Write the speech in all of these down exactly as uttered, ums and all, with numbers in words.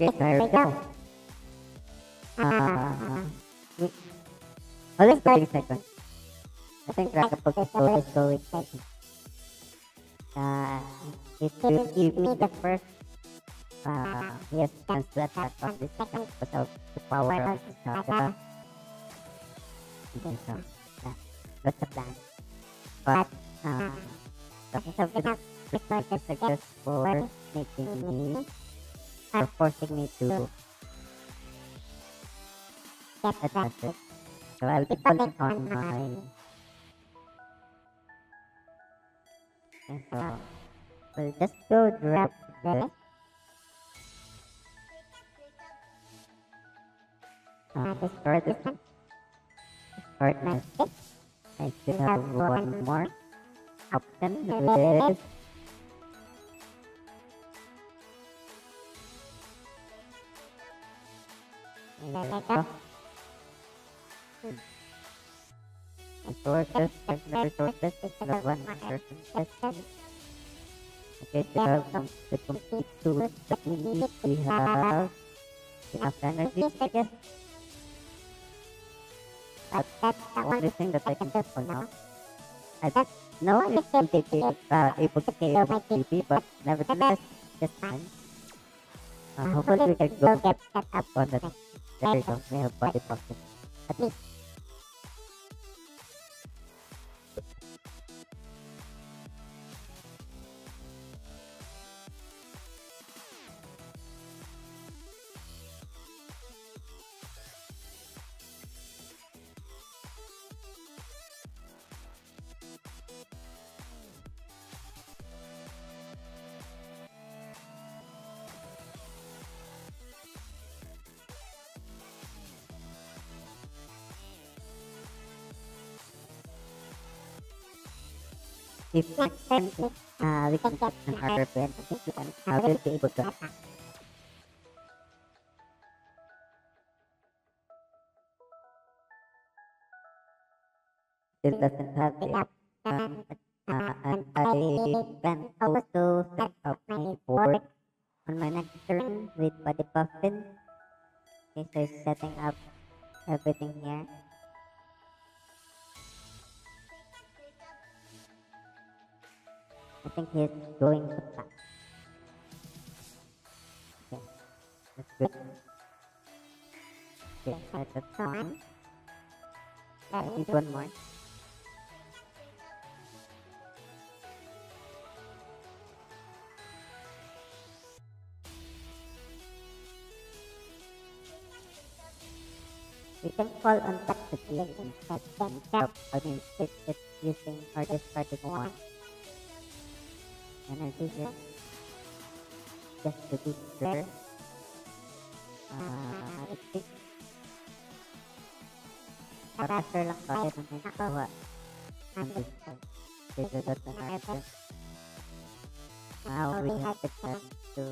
Yes, there we go. Uh, well, it's thirty seconds. I think that the Pokeball is going second. Uh, if you give me the first, uh, yes, chance to attack on the second without the power of the saga. Okay, so, yeah, that's the plan. But, uh, because of the resources are just for making me, or forcing me to get advantage. So I'll be calling on my... And so, we'll just go grab this. Uh, destroy this one. Destroy my stick. I should have one more. Help them do this. There we go. Resources, there's no resources, there's one person tested. Okay, so now comes the complete tools that we need. We have enough energy, I guess. But that's the only thing that I can do for now. I guess no one is able to kill uh, able to kill my T P, but nevertheless, just fine. Uh, hopefully we can go get that up on the very top we have body boxes. At least. If next time uh, we can get an harder plan, I think we can, I will be able to attack. It doesn't have enough, um, uh, and I can also set up my board on my next turn with Body Puffin. Okay, so it's setting up everything here. I think he's going to pass. Okay, that's good. Okay, that's fine. I need one more. We can call on tactically and set them up. I mean, it's just using our discarded one. Energy here, just to be clear. Uh, let's see. Parasher lang tayo na may nakawa. This is an action. Now we have the chance to...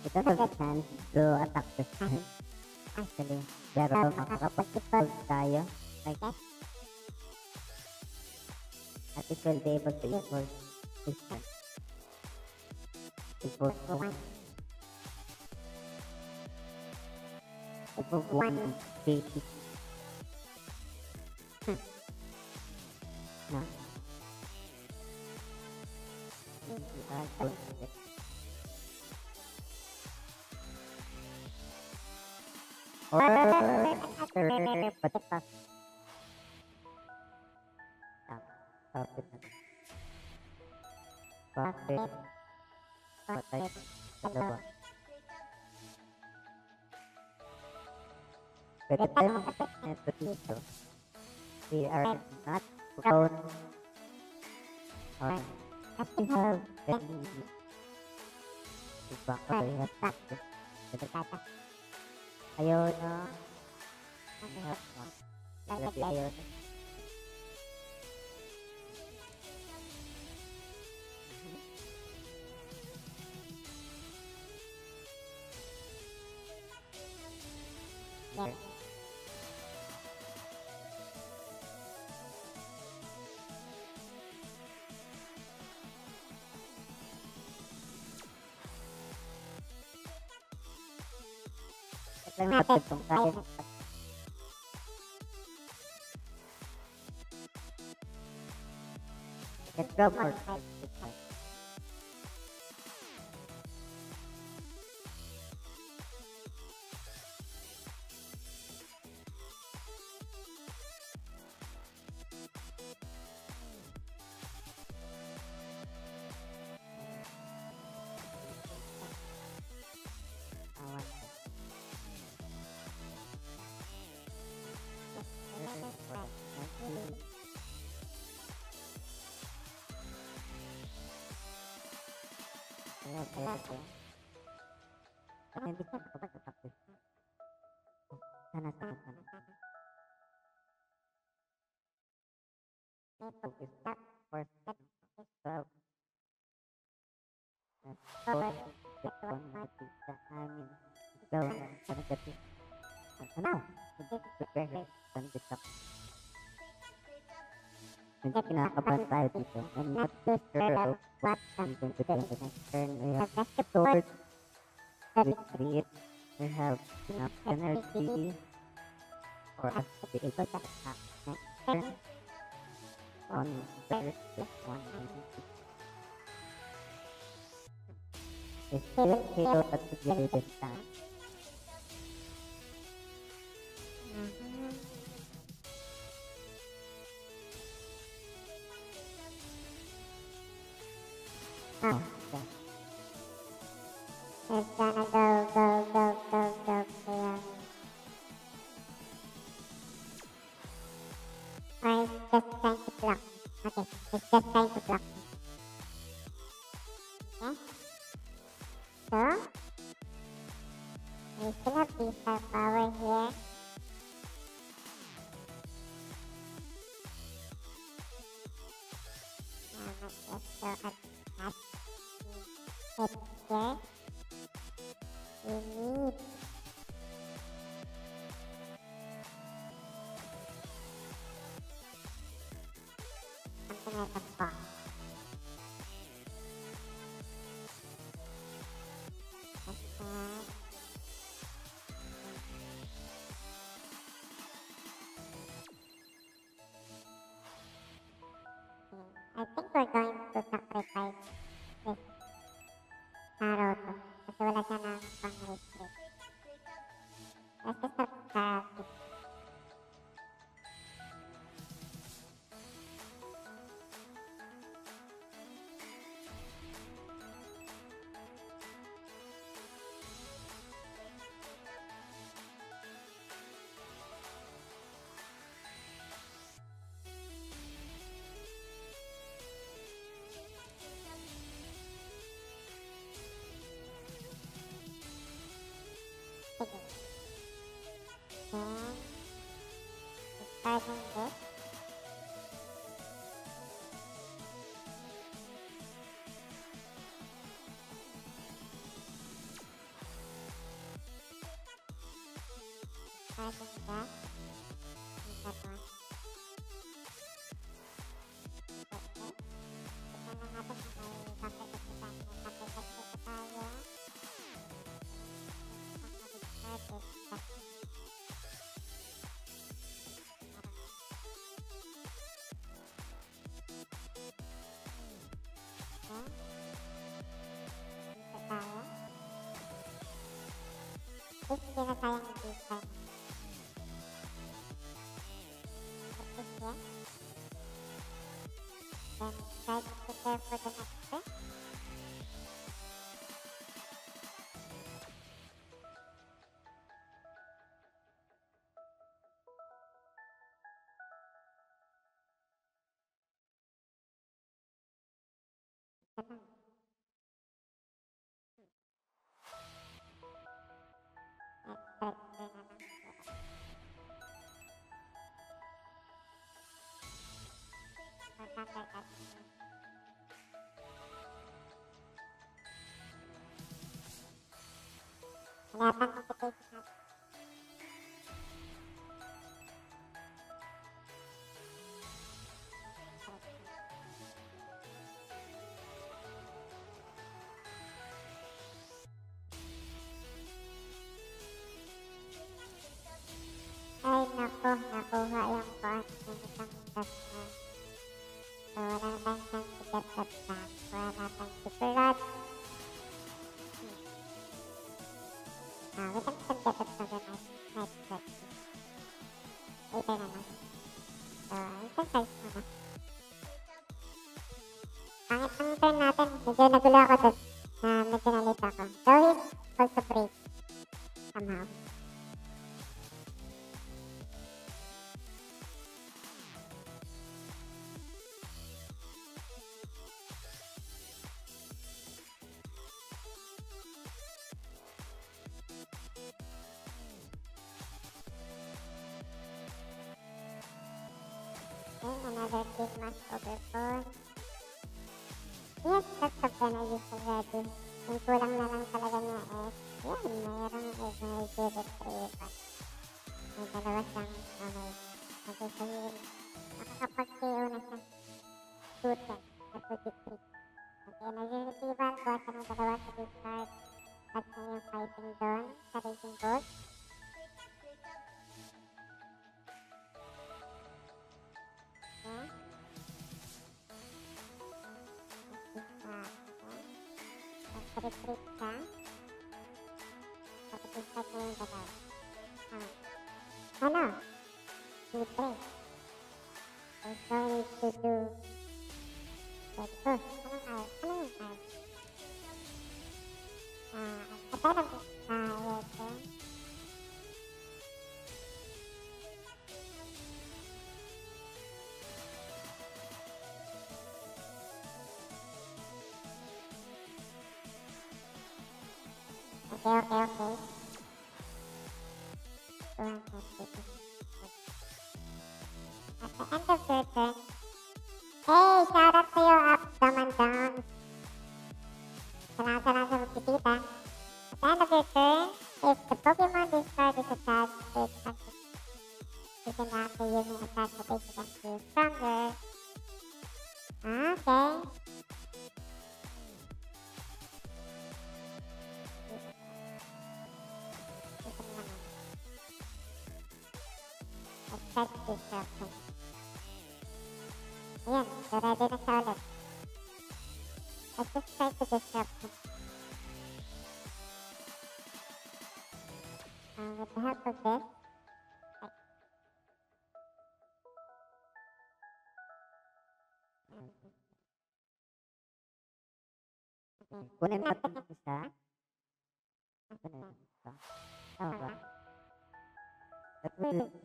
We don't have a chance to attack this time. Actually, pero makakapag-ipag tayo, I guess. At least we'll be able to evolve this time. Evolve one. Evolve one and baby. Hmm. No. We are going to this. Or... But it's not. Stop it. Stop it. Stop it. Stop it. The time is the future. We are not prone or we have the need to properly attack with the data. Ayun na. Ano yun? Ayun na. Ayun na. There. I think we're going to sacrifice this Naruto kasi wala siya ng pang-retreat. Let's just start Karate. I think that is that one. For the next step. Wala pang competition natin. Another kid must overflow. Yes, that's the energy already. Yung kulang na lang talaga niya is, yun, mayroong energy retriever. May dalawa siyang okay. Kasi sabihin, nakakapag-K O na siya. Suited, nasuited. Mag-energy retriever, kuha siya ng dalawa sa big card. At siya yung fighting doon sa racing boat. Retreat ka tapos impact na yung gagawin ano retreat there's no need to do that push anong ayaw anong ayaw ah aside of this ayaw ko okay, okay, okay. At the end of your turn, hey, shout out to you up, dumb and dumb. Salamat, salamat sa pagkikita. At the end of your turn, if the Pokemon discard is attached, it can you can after using attack rotation can feel stronger. Okay. Set destruction. Ayan, ready na siya ulit. Let's just try to disrupt him. Uh, with the help of this, right. Kunin natin ang isa. Kunin natin ang isa. Tama ba? Kunin natin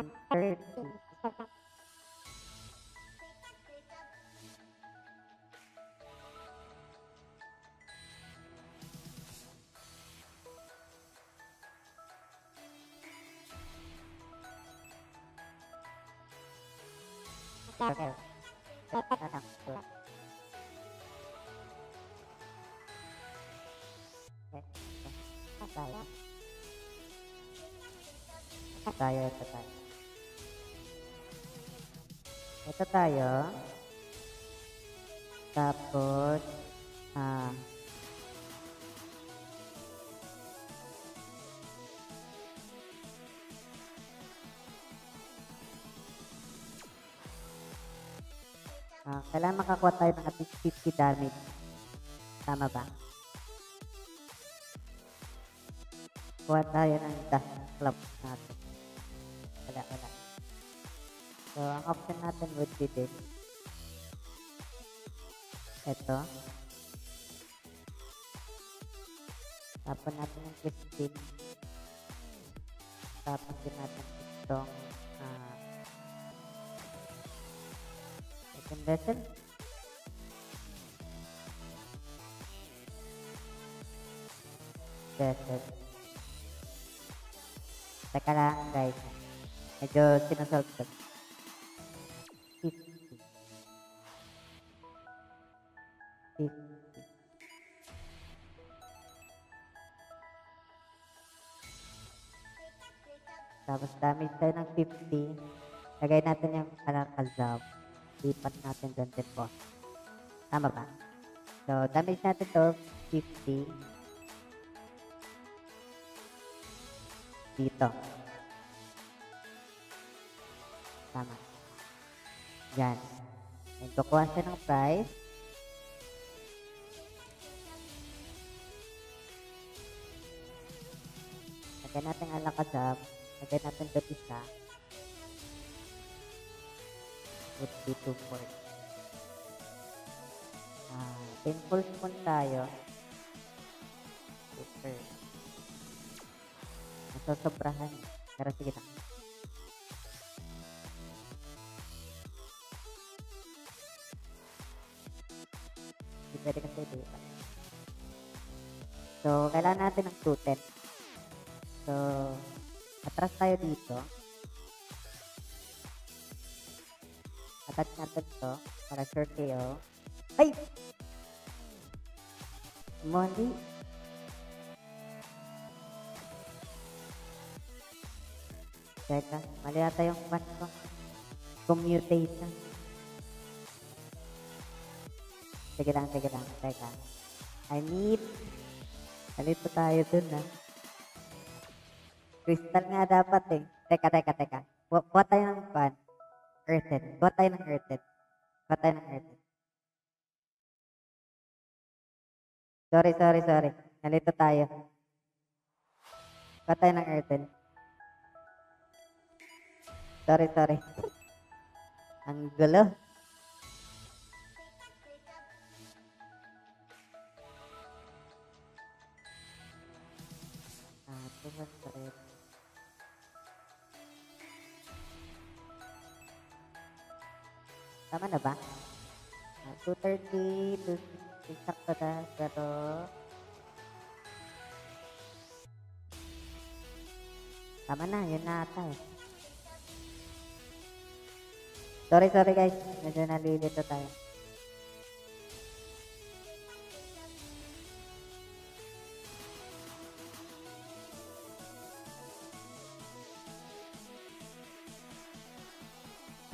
at thirteen seconds. Okay. Tayo, ito tayo. Ito tayo. Tapos, ah. Ah, kailangan makakuha tayo ng ating fifty damage. Tama ba? Kuha tayo ng dash club natin. Wala, wala. So, ang option natin would be this. Ito. Tapon natin yung fifteen. Tapon din natin itong uh, second vessel. Vessel. Teka lang, guys. Medyo sinasalt ka. fifty. fifty. Tapos damage tayo ng fifty. Lagay natin yung kalakazab. Lipat natin doon din po. Tama ba? So, damage natin to fifty. Dito. Tama. Yan. Magkukuha siya ng price. Lagyan natin ang lakasab. Again natin the isa would be to merge. Ah, painful naman tayo. Super. Nasasobrahan. Pero sige na. Hindi pwede kasi dito. So, kailangan natin ng two ten. So, atras tayo dito. Attach natin to para sure kayo. Ay! Mali! Teka, mali yata yung bat ko. Commutate na. Sige lang, sige lang. Teka. I need... Alito tayo dun na. Crystal nga dapat eh. Teka, teka, teka. Kuha tayo ng pan. Earthed. Kuha tayo ng earthed. Kuha tayo ng earthed. Sorry, sorry, sorry. Nalito tayo. Kuha tayo ng earthed. Sorry, sorry. Ang gulo. Ah, tumas sa earthed. Tama na ba? Uh, two thirty, two sixty, sakto na, pero... Tama na, yun na ata eh. Sorry, sorry guys, medyo nalilito tayo.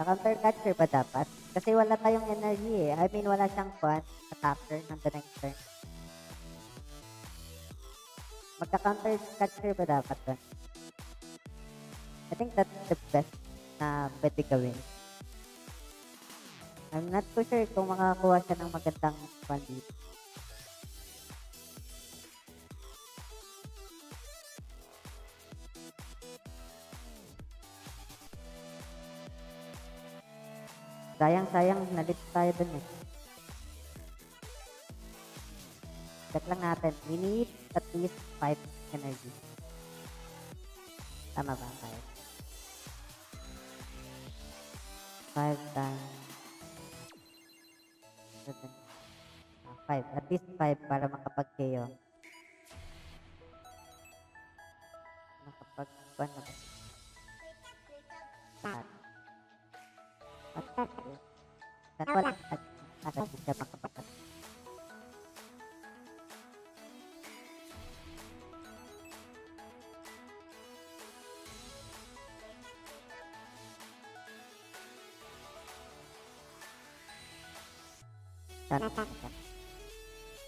Counter catcher ba dapat? Kasi wala tayong energy eh. I mean, wala siyang fun. Attacker ng the next turn. Magka-counter catcher ba dapat ba? I think that's the best na pwede gawin. I'm not so sure kung makakuha siya ng magandang fun dito. Sayang-sayang, nalito tayo dun eh. Check lang natin. We need at least five energy. Tama ba? five. five times. five. At least five para makapag-kayo. Makapag-pan na ba? Attack. That's what attack. Attack is kapag kapag.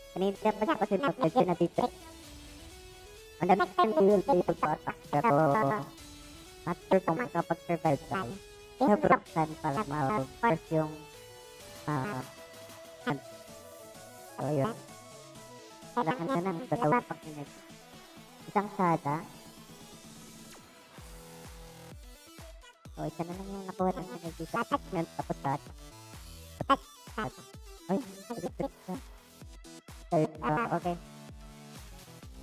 Kanina pa kasi pag-pagsin na dito. Ang dami kami yung dito pa attack. Pero not sure kung makapag-survive tayo. Nabrokan pala ma-first yung ah hand. So yun, kailangan na nang tatawag pakinig isang sada. O isa na lang yung nakuha ng energy sa attachment tapos sada attack sada. Ay, retreat na third.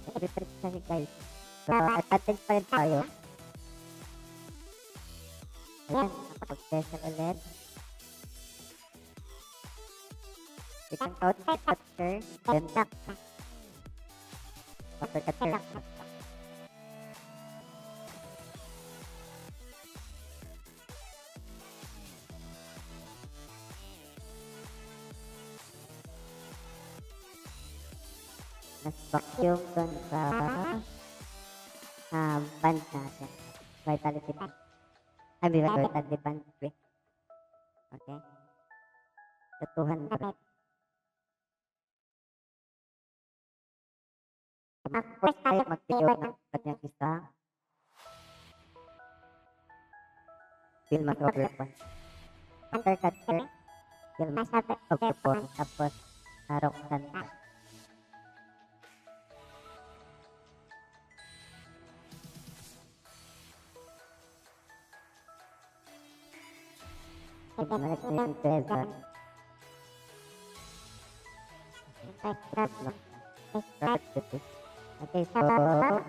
Okay, retreat na si guys. So attached pa rin tayo. Ayan, napag-special ulit. We can count the capture, then duck. After capture. Mas vacuum dun sa ah, band natin. Vitality band. Abi baru tadi bantu, okay. Ketuhan berat. Aku saya maktiyo nakatnya kita. Film atau apa? Counter catcher, film atau apa? Tapos harok santa. kita melakukan perubahan ekstraktif, tapi kalau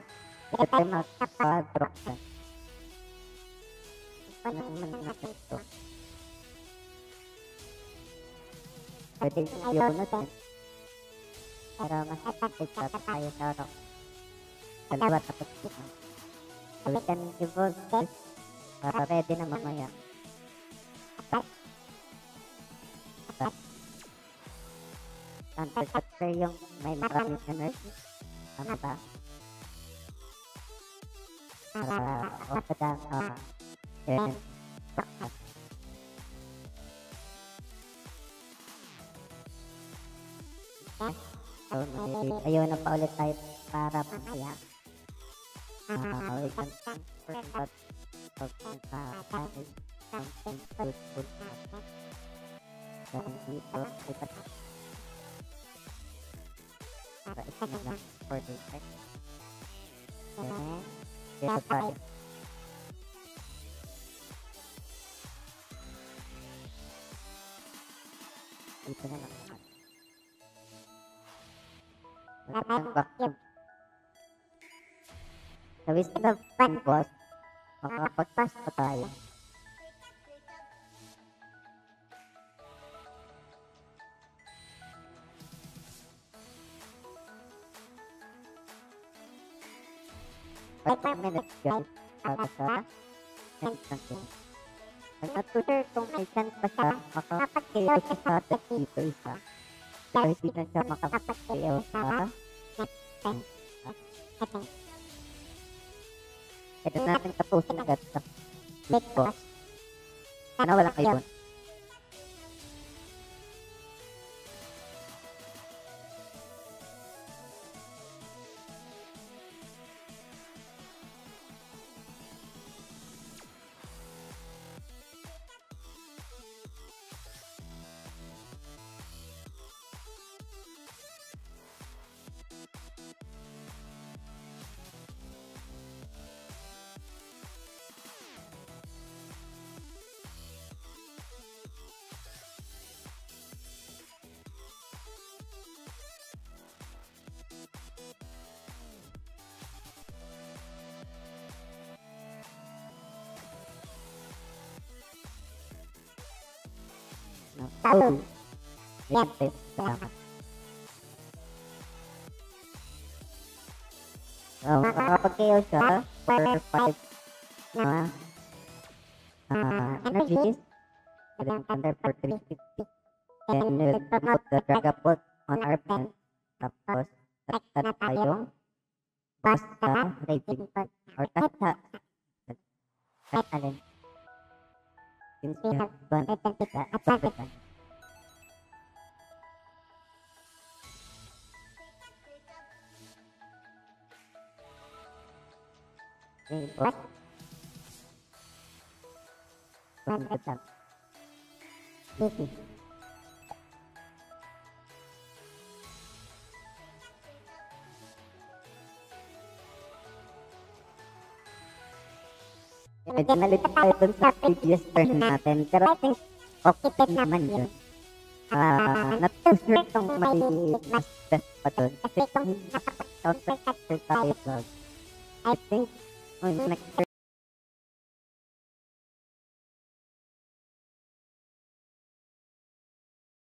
kita melakukan perubahan itu jadi diunutan kalau masyarakat bisa kaya sorok terbuat keputusan kemudian dibuat karena dia namanya sampai kata yang main marah di sana itu apa? Oh sedang dan ayo napa ulit tayo para pamaya ulitan perempat perempat perempat But it's not enough for the effect. And there's a button. Dito na lang naman. Magandang vacuum. Sa wisdom of five boss, makakapag-pass pa tayo. Five minutes guys, para sa instantin. Ang natutor kung may chance ba siya makakapag-kilaw siya sa atas dito isa. Pero hindi na siya makakapag-kilaw sa next time. Ito natin tapusin agad sa big boss. Sana wala kayo. Tahu lihat deh selamat makakapag-kill siya for five na energies and then under for three fifty and we'll promote the Dragapult on our bench tapos takta na tayong basta raging part or takta at alin since we have one identity at sabitan Ini buat one hundred percent Easy Medyo malito tayo dun sa previous turn natin Pero I think okay tip naman yun Ah, not too sure kung may mas best pa dun Kasi kung nakapag-counter-capture tayo I think On the next